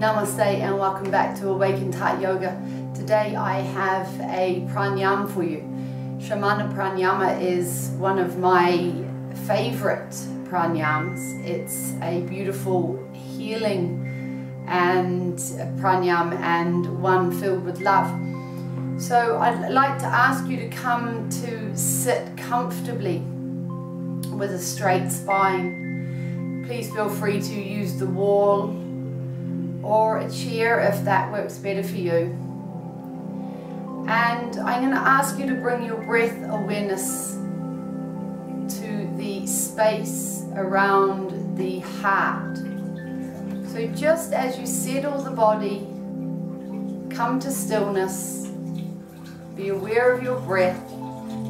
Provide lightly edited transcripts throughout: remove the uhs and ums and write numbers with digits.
Namaste and welcome back to Awakened Heart Yoga. Today I have a pranayama for you. Shamana Pranayama is one of my favorite pranayamas. It's a beautiful healing and pranayama and one filled with love. So I'd like to ask you to come to sit comfortably with a straight spine. Please feel free to use the wall or a chair if that works better for you. And I'm going to ask you to bring your breath awareness to the space around the heart. So just as you settle the body, come to stillness, be aware of your breath.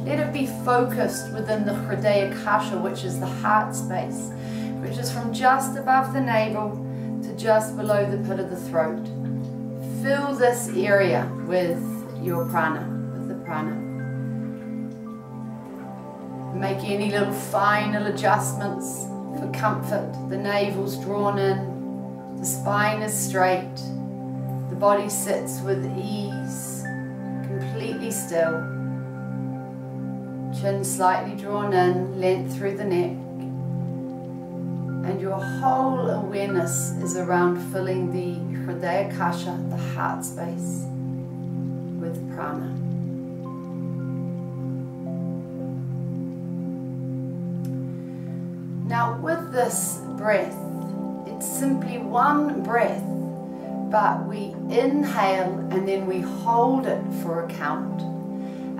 Let it be focused within the Hridayakasha, which is the heart space, which is from just above the navel to just below the pit of the throat. Fill this area with your prana, with the prana. Make any little final adjustments for comfort. The navel's drawn in, the spine is straight, the body sits with ease, completely still. Chin slightly drawn in, length through the neck. And your whole awareness is around filling the Hridayakasha, the heart space, with prana. Now with this breath, it's simply one breath, but we inhale and then we hold it for a count.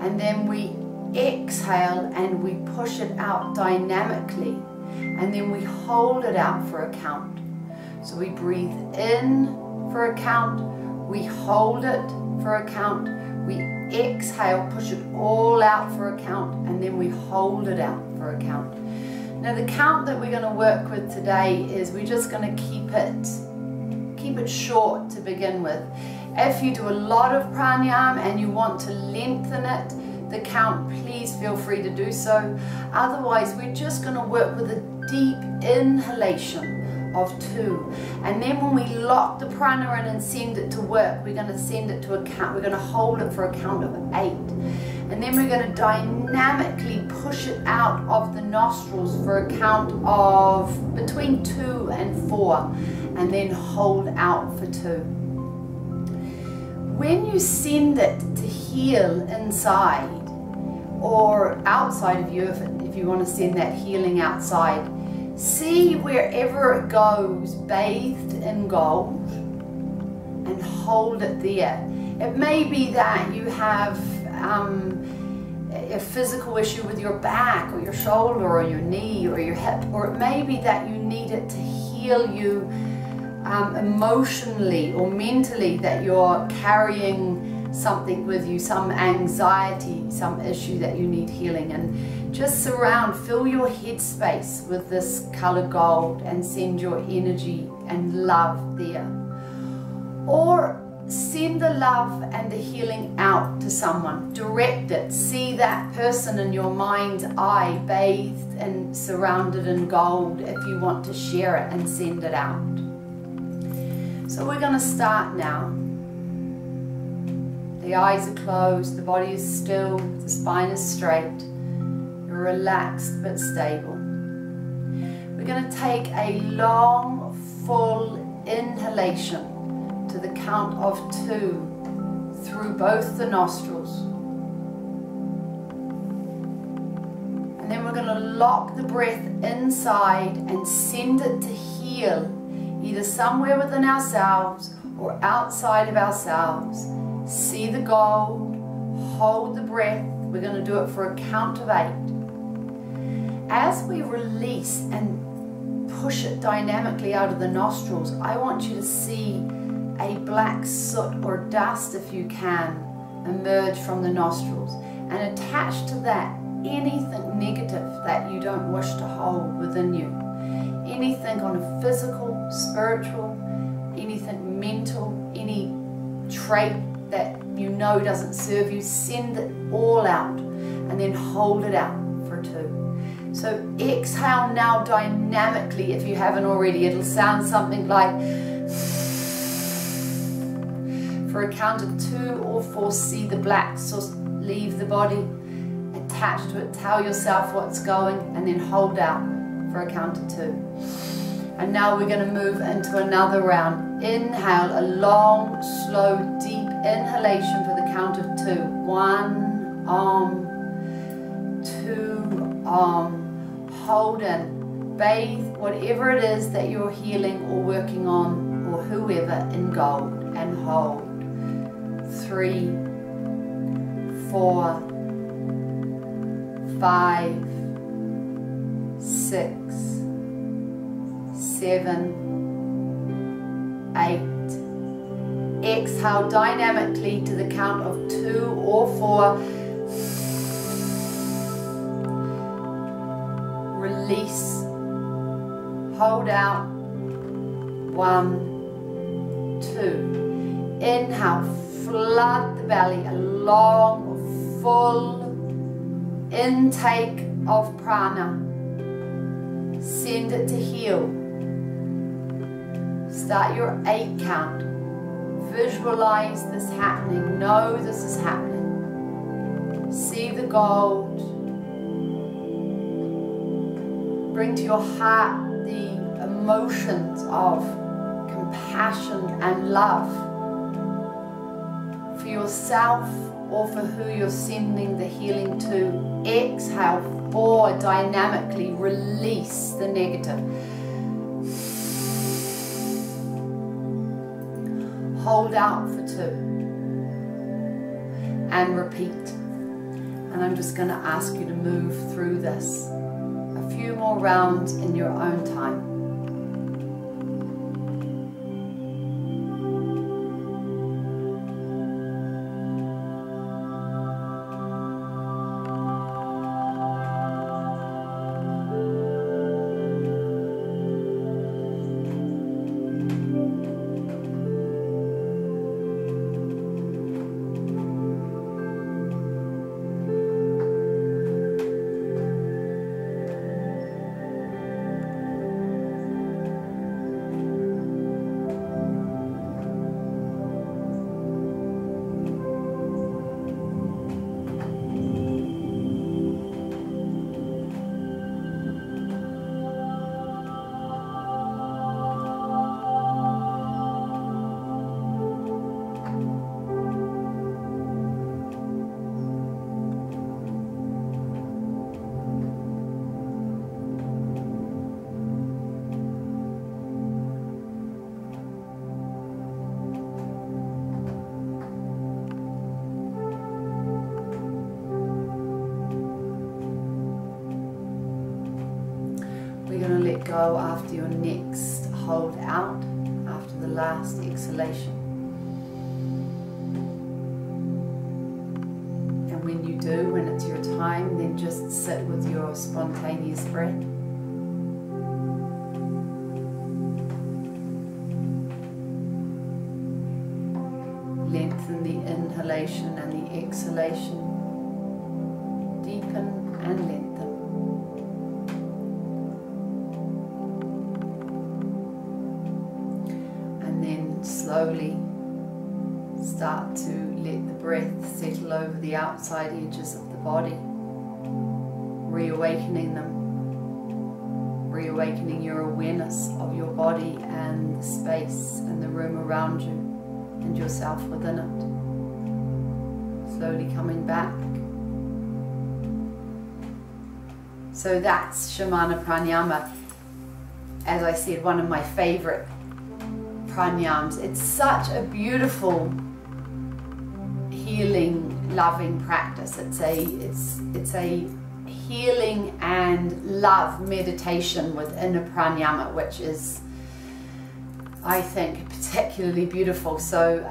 And then we exhale and we push it out dynamically. And then we hold it out for a count. So we breathe in for a count, we hold it for a count, we exhale, push it all out for a count, and then we hold it out for a count. Now the count that we're going to work with today is we're just going to keep it short to begin with. If you do a lot of pranayama and you want to lengthen it, the count, please feel free to do so. Otherwise, we're just going to work with a deep inhalation of two. And then when we lock the prana in and send it to work, we're going to send it to a count. We're going to hold it for a count of 8. And then we're going to dynamically push it out of the nostrils for a count of between 2 and 4. And then hold out for 2. When you send it to heal inside or outside of you, if you want to send that healing outside, see wherever it goes bathed in gold and hold it there. It may be that you have a physical issue with your back or your shoulder or your knee or your hip, or it may be that you need it to heal you emotionally or mentally, that you're carrying something with you, some anxiety, some issue that you need healing. And just surround, fill your headspace with this colored gold and send your energy and love there. Or send the love and the healing out to someone. Direct it. See that person in your mind's eye, bathed and surrounded in gold, if you want to share it and send it out. So we're going to start now. The eyes are closed, the body is still, the spine is straight. You're relaxed but stable. We're going to take a long, full inhalation to the count of 2 through both the nostrils. And then we're going to lock the breath inside and send it to heal, either somewhere within ourselves or outside of ourselves. See the gold, hold the breath. We're going to do it for a count of 8. As we release and push it dynamically out of the nostrils, I want you to see a black soot or dust, if you can, emerge from the nostrils. And attached to that, anything negative that you don't wish to hold within you. Anything on a physical, spiritual, anything mental, any trait that you know doesn't serve you, send it all out and then hold it out for 2. So exhale now dynamically if you haven't already. It'll sound something like For a count of 2 or 4, see the black, so leave the body attached to it, tell yourself what's going, and then hold out for a count of 2. And now we're going to move into another round. Inhale, a long, slow, deep inhalation for the count of 2. 1, Om, 2, Om, hold in, bathe whatever it is that you're healing or working on, or whoever, in gold, and hold. 3, 4, 5, 6, 7, 8. Exhale dynamically to the count of 2 or 4. Release. Hold out. 1, 2. Inhale, flood the belly, a long, full intake of prana. Send it to heel. Start your 8 count. Visualize this happening. Know this is happening. See the gold. Bring to your heart the emotions of compassion and love for yourself or for who you're sending the healing to. Exhale, 4, dynamically release the negative. Hold out for 2 and repeat. And I'm just going to ask you to move through this a few more rounds in your own time. Go after your next hold out, after the last exhalation. And when you do, when it's your time, then just sit with your spontaneous breath. Lengthen the inhalation and the exhalation. Deepen and lengthen. Slowly start to let the breath settle over the outside edges of the body, reawakening them, reawakening your awareness of your body and the space and the room around you and yourself within it. Slowly coming back. So that's Shamana Pranayama. As I said, one of my favorite pranayamas. It's such a beautiful, healing, loving practice. It's a healing and love meditation within a pranayama, which is, I think, particularly beautiful. So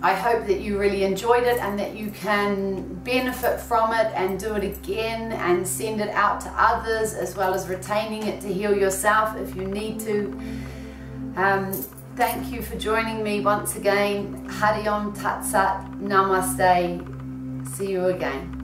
I hope that you really enjoyed it and that you can benefit from it and do it again and send it out to others, as well as retaining it to heal yourself if you need to. Thank you for joining me once again. Hari Om Tatsat. Namaste. See you again.